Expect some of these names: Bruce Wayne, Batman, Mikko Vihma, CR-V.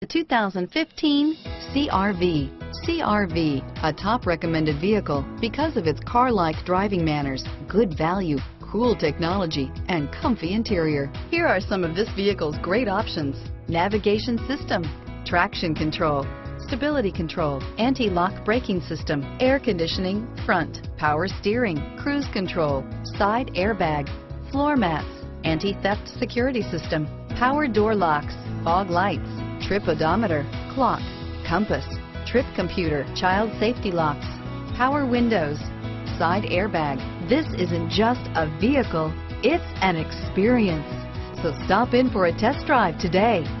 The 2015 CR-V. CR-V, a top recommended vehicle because of its car-like driving manners, good value, cool technology, and comfy interior. Here are some of this vehicle's great options: navigation system, traction control, stability control, anti-lock braking system, air conditioning, front, power steering, cruise control, side airbag, floor mats, anti-theft security system, power door locks, fog lights, trip odometer, clock, compass, trip computer, child safety locks, power windows, side airbag. This isn't just a vehicle, it's an experience. So stop in for a test drive today.